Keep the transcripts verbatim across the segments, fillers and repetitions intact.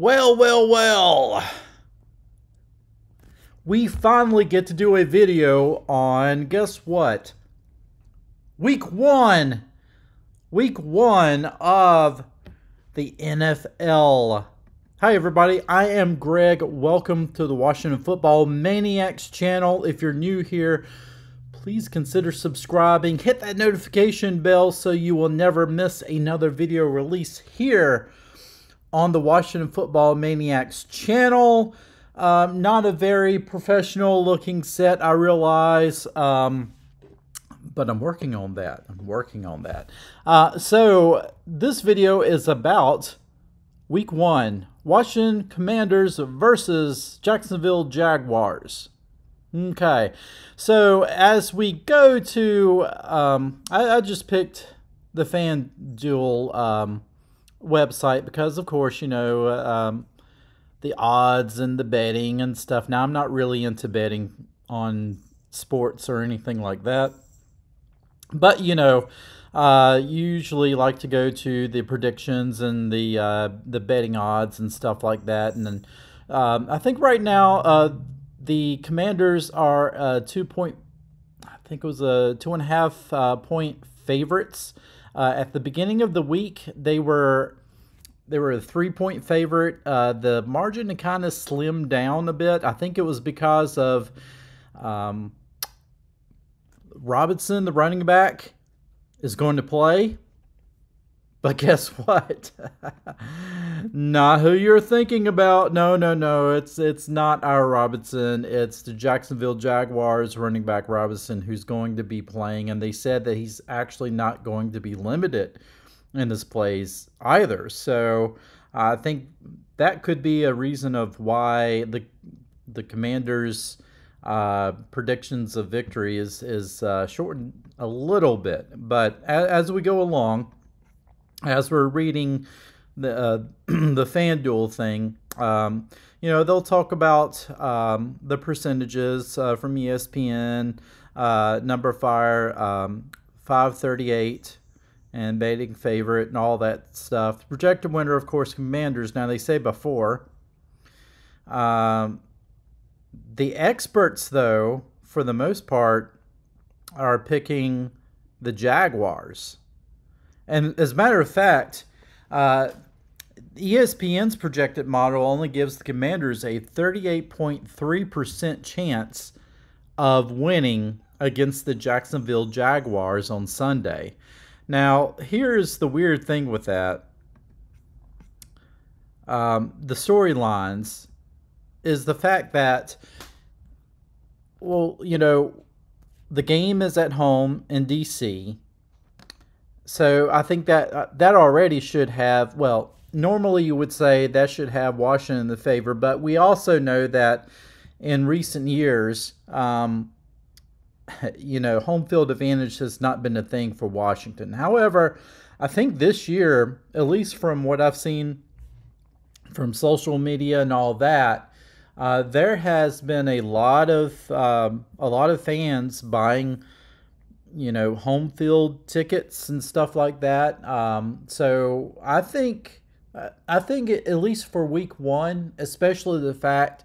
Well, well, well. We finally get to do a video on, guess what? Week one. Week one of the N F L. Hi, everybody. I am Greg. Welcome to the Washington Football Maniacs channel. If you're new here, please consider subscribing. Hit that notification bell so you will never miss another video release here on the Washington Football Maniacs channel. Um, not a very professional looking set, I realize, um, but I'm working on that. I'm working on that. Uh, so this video is about week one, Washington Commanders versus Jacksonville Jaguars. Okay, so as we go to, um, I, I just picked the FanDuel um, website because, of course, you know, um, the odds and the betting and stuff. Now, I'm not really into betting on sports or anything like that. But, you know, uh, usually like to go to the predictions and the, uh, the betting odds and stuff like that. And then um, I think right now... Uh, The Commanders are uh, two point, I think it was a two and a half uh, point favorites. Uh, at the beginning of the week, they were they were a three point favorite. Uh, the margin kind of slimmed down a bit. I think it was because of um, Robinson, the running back, is going to play. But guess what? Not who you're thinking about. No, no, no. It's it's not our Robinson. It's the Jacksonville Jaguars running back Robinson who's going to be playing. And they said that he's actually not going to be limited in his plays either. So I think that could be a reason of why the the Commanders' uh, predictions of victory is, is uh, shortened a little bit. But as, as we go along... As we're reading the uh, the FanDuel thing, um, you know, they'll talk about um, the percentages uh, from E S P N, uh, NumberFire, um, five thirty-eight, and betting favorite and all that stuff. Projected winner, of course, Commanders. Now, they say before. Um, the experts, though, for the most part, are picking the Jaguars. And as a matter of fact, uh, E S P N's projected model only gives the Commanders a thirty-eight point three percent chance of winning against the Jacksonville Jaguars on Sunday. Now, here's the weird thing with that. Um, the storylines is the fact that, well, you know, the game is at home in D C, so I think that that already should have, well, normally you would say that should have Washington in the favor, but we also know that in recent years, um, you know, home field advantage has not been a thing for Washington. However, I think this year, at least from what I've seen from social media and all that, uh, there has been a lot of um, a lot of fans buying, you know, home field tickets and stuff like that. Um, so I think, I think at least for week one, especially the fact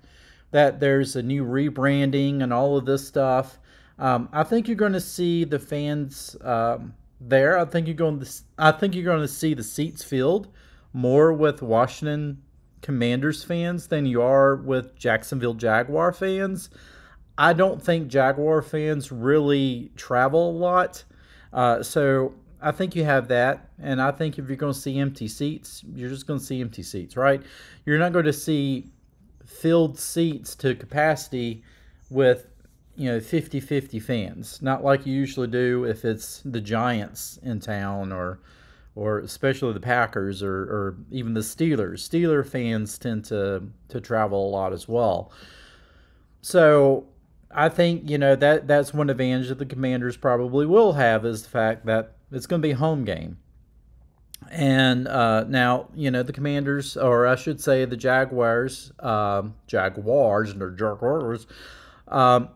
that there's a new rebranding and all of this stuff, um, I think you're going to see the fans um, there. I think you're going to, I think you're going to see the seats filled more with Washington Commanders fans than you are with Jacksonville Jaguar fans. I don't think Jaguar fans really travel a lot. Uh, so I think you have that. And I think if you're going to see empty seats, you're just going to see empty seats, right? You're not going to see filled seats to capacity with, you know, fifty fifty fans. Not like you usually do if it's the Giants in town or or especially the Packers or, or even the Steelers. Steeler fans tend to, to travel a lot as well. So... I think, you know, that that's one advantage that the Commanders probably will have is the fact that it's going to be a home game. And uh, now, you know, the Commanders, or I should say the Jaguars, um, Jaguars, and their Jaguars, um,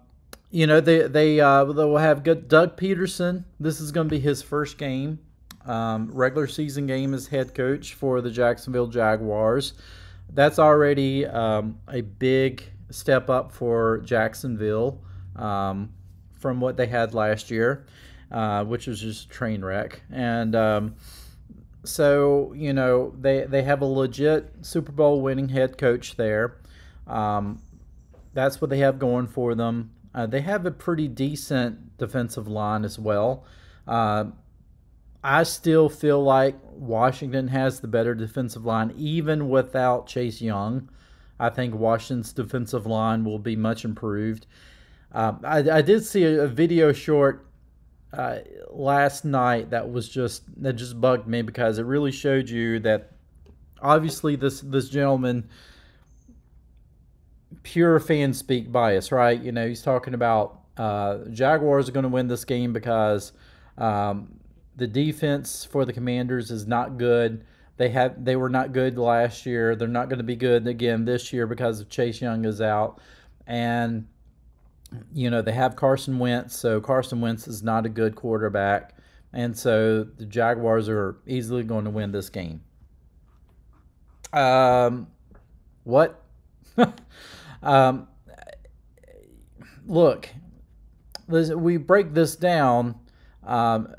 you know, they, they, uh, they will have good Doug Peterson. This is going to be his first game, um, regular season game as head coach for the Jacksonville Jaguars. that's already um, a big step up for Jacksonville um, from what they had last year, uh, which was just a train wreck. And um, so, you know, they, they have a legit Super Bowl winning head coach there. Um, that's what they have going for them. Uh, they have a pretty decent defensive line as well. Uh, I still feel like Washington has the better defensive line, even without Chase Young. I think Washington's defensive line will be much improved. Uh, I, I did see a, a video short uh, last night that was just that just bugged me, because it really showed you that obviously this this gentleman, pure fan speak bias, right? You know, he's talking about uh, Jaguars are going to win this game because um, the defense for the Commanders is not good. They have they were not good last year. They're not going to be good again this year because of Chase Young is out, and you know they have Carson Wentz. So Carson Wentz is not a good quarterback, and so the Jaguars are easily going to win this game. Um, what? Um, look, we break this down. Um,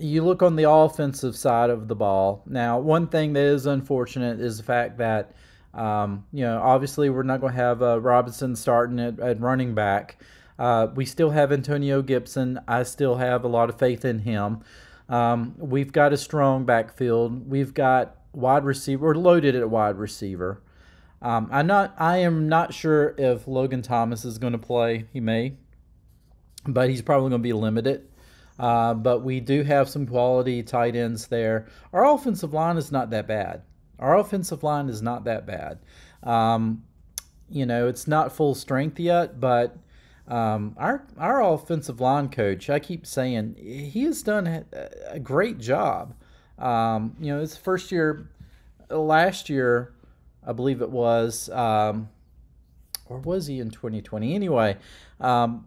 you look on the offensive side of the ball. Now, one thing that is unfortunate is the fact that, um, you know, obviously we're not going to have uh, Robinson starting at, at running back. Uh, we still have Antonio Gibson. I still have a lot of faith in him. Um, we've got a strong backfield. We've got wide receiver. We're loaded at wide receiver. Um, I'm not, I am not sure if Logan Thomas is going to play. He may, but he's probably going to be limited. Uh, but we do have some quality tight ends there. Our offensive line is not that bad. Our offensive line is not that bad. Um, you know, it's not full strength yet, but um, our, our offensive line coach, I keep saying, he has done a great job. Um, you know, his first year, last year, I believe it was, um, or was he in twenty twenty? Anyway, um,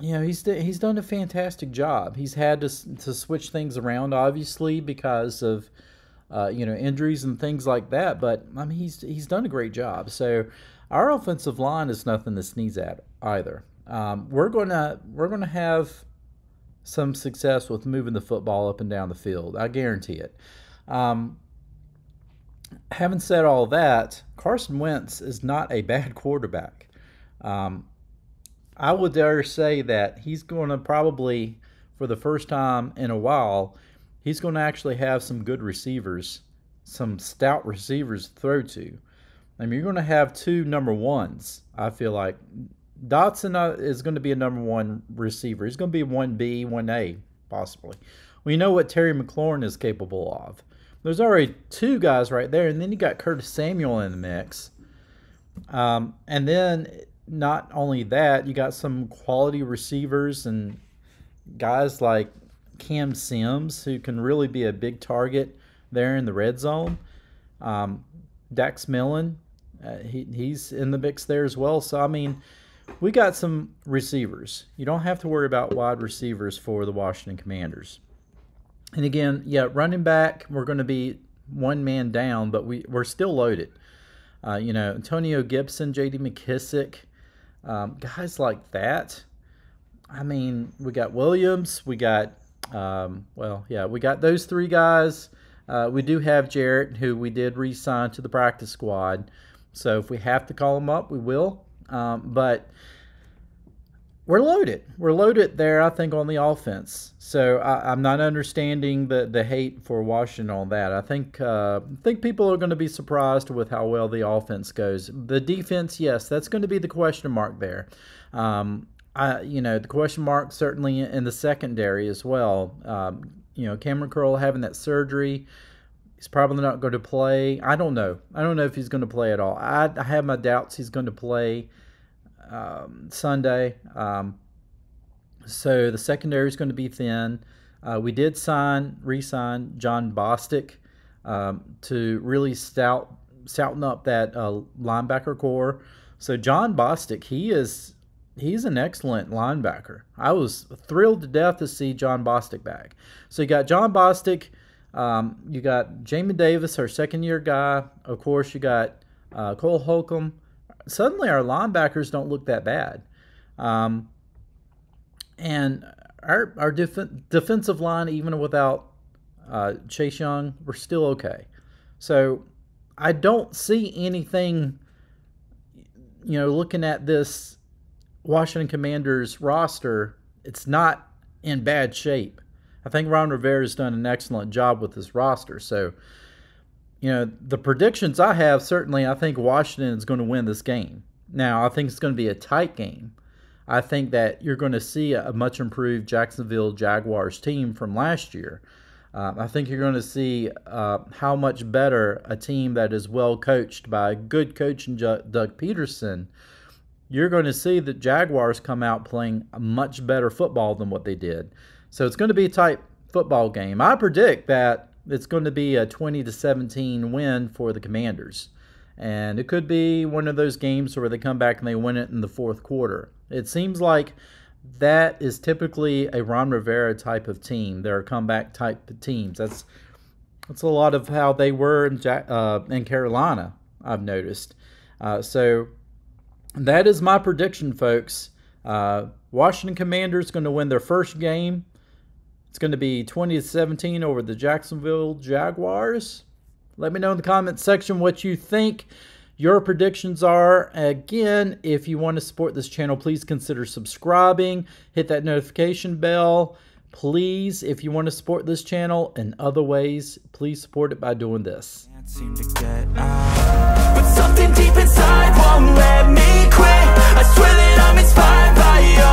you know, he's, he's done a fantastic job. He's had to, to switch things around, obviously, because of, uh, you know, injuries and things like that. But, I mean, he's, he's done a great job. So our offensive line is nothing to sneeze at either. Um, we're gonna, we're gonna have some success with moving the football up and down the field. I guarantee it. Um, Having said all that, Carson Wentz is not a bad quarterback. Um, I would dare say that he's going to probably, for the first time in a while, he's going to actually have some good receivers, some stout receivers to throw to. I mean, you're going to have two number ones, I feel like. Dotson is going to be a number one receiver. He's going to be one B, one A, possibly. We know what Terry McLaurin is capable of. There's already two guys right there, and then you got Curtis Samuel in the mix. Um, and then not only that, you got some quality receivers and guys like Cam Sims, who can really be a big target there in the red zone. Um, Dax Millen, uh, he, he's in the mix there as well. So, I mean, we got some receivers. You don't have to worry about wide receivers for the Washington Commanders. And again, yeah, running back, we're going to be one man down, but we, we're still loaded. Uh, you know, Antonio Gibson, J D McKissick, um, guys like that. I mean, we got Williams. We got, um, well, yeah, we got those three guys. Uh, we do have Jarrett, who we did re-sign to the practice squad. So if we have to call him up, we will. Um, but we're loaded. We're loaded there, I think, on the offense. So I, I'm not understanding the, the hate for Washington on that. I think uh, think people are going to be surprised with how well the offense goes. The defense, yes, that's going to be the question mark there. Um, I, you know, the question mark certainly in the secondary as well. Um, you know, Cameron Curl having that surgery, he's probably not going to play. I don't know. I don't know if he's going to play at all. I, I have my doubts he's going to play Um, Sunday. Um, so the secondary is going to be thin. Uh, we did sign, re-sign John Bostic um, to really stout, stouten up that uh, linebacker core. So John Bostic, he is, he's an excellent linebacker. I was thrilled to death to see John Bostic back. So you got John Bostic, Um, you got Jamie Davis, our second-year guy. Of course, you got uh, Cole Holcomb. Suddenly, our linebackers don't look that bad. Um, and our, our def defensive line, even without uh, Chase Young, we're still okay. So I don't see anything, you know, looking at this Washington Commanders roster, it's not in bad shape. I think Ron Rivera has done an excellent job with this roster. So, you know, the predictions I have, certainly I think Washington is going to win this game. Now, I think it's going to be a tight game. I think that you're going to see a much improved Jacksonville Jaguars team from last year. Uh, I think you're going to see uh, how much better a team that is well coached by a good coach and Doug Peterson. You're going to see the Jaguars come out playing a much better football than what they did. So it's going to be a tight football game. I predict that it's going to be a twenty to seventeen win for the Commanders. And it could be one of those games where they come back and they win it in the fourth quarter. It seems like that is typically a Ron Rivera type of team. They're comeback type of teams. That's, that's a lot of how they were in, Jack, uh, in Carolina, I've noticed. Uh, so that is my prediction, folks. Uh, Washington Commanders going to win their first game. It's going to be twenty to seventeen over the Jacksonville Jaguars. Let me know in the comments section what you think your predictions are. Again, if you want to support this channel, please consider subscribing. Hit that notification bell. Please, if you want to support this channel in other ways, please support it by doing this. Can't seem to get out. But something deep inside won't let me quit. I swear that I'm inspired by you.